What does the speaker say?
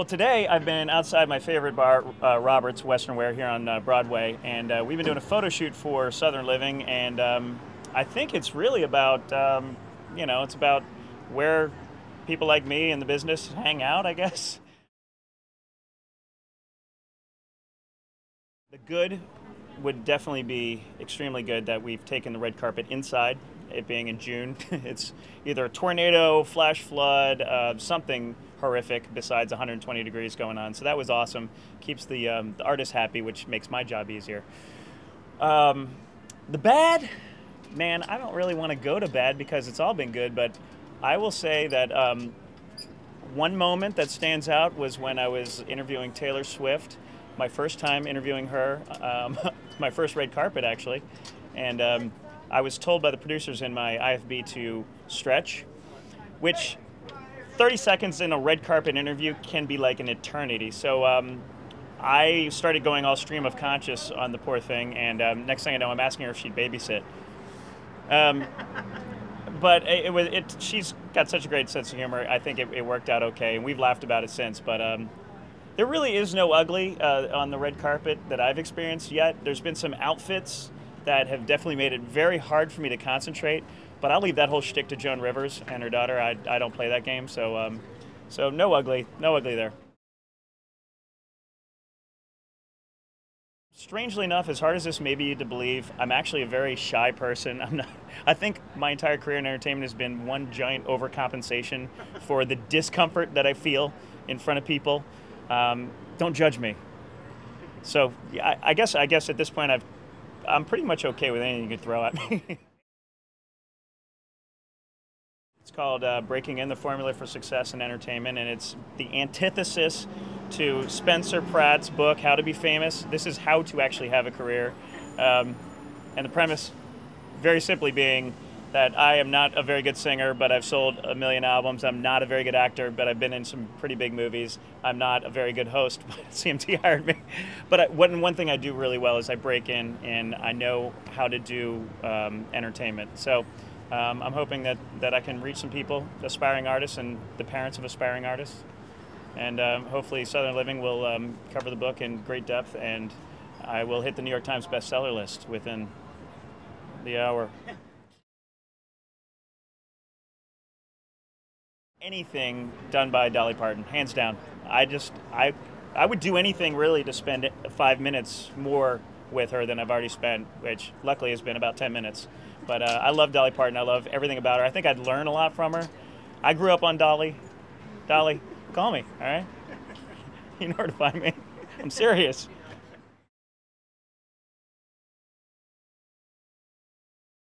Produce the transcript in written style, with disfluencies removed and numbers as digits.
Well, today I've been outside my favorite bar, Roberts Western Wear, here on Broadway, and we've been doing a photo shoot for Southern Living, and I think it's really about, you know, it's about where people like me in the business hang out, I guess. The good would definitely be extremely good that we've taken the red carpet inside, it being in June. It's either a tornado, flash flood, something horrific besides 120 degrees going on. So that was awesome. Keeps the artists happy, which makes my job easier. The bad, man, I don't really want to go to bad because it's all been good, but I will say that one moment that stands out was when I was interviewing Taylor Swift, my first time interviewing her, my first red carpet actually, and I was told by the producers in my IFB to stretch, which 30 seconds in a red carpet interview can be like an eternity. So I started going all stream of conscious on the poor thing, and next thing I know, I'm asking her if she'd babysit. But she's got such a great sense of humor. I think it worked out okay, and we've laughed about it since. But there really is no ugly on the red carpet that I've experienced yet. There's been some outfits that have definitely made it very hard for me to concentrate, but I'll leave that whole shtick to Joan Rivers and her daughter. I don't play that game, so no ugly there. Strangely enough, as hard as this may be to believe, I'm actually a very shy person. I think my entire career in entertainment has been one giant overcompensation for the discomfort that I feel in front of people. Don't judge me. So I guess at this point I'm pretty much okay with anything you could throw at me. It's called Breaking in the Formula for Success in Entertainment, and it's the antithesis to Spencer Pratt's book, How to Be Famous. This is how to actually have a career. And the premise, very simply being that I am not a very good singer, but I've sold a million albums. I'm not a very good actor, but I've been in some pretty big movies. I'm not a very good host, but CMT hired me. But one thing I do really well is I break in, and I know how to do entertainment. So I'm hoping that I can reach some people, aspiring artists and the parents of aspiring artists. And hopefully Southern Living will cover the book in great depth, and I will hit the New York Times bestseller list within the hour. Anything done by Dolly Parton, hands down. I would do anything really to spend 5 minutes more with her than I've already spent, which luckily has been about 10 minutes. But I love Dolly Parton. I love everything about her. I think I'd learn a lot from her. I grew up on Dolly. Dolly, call me, all right? You know where to find me. I'm serious.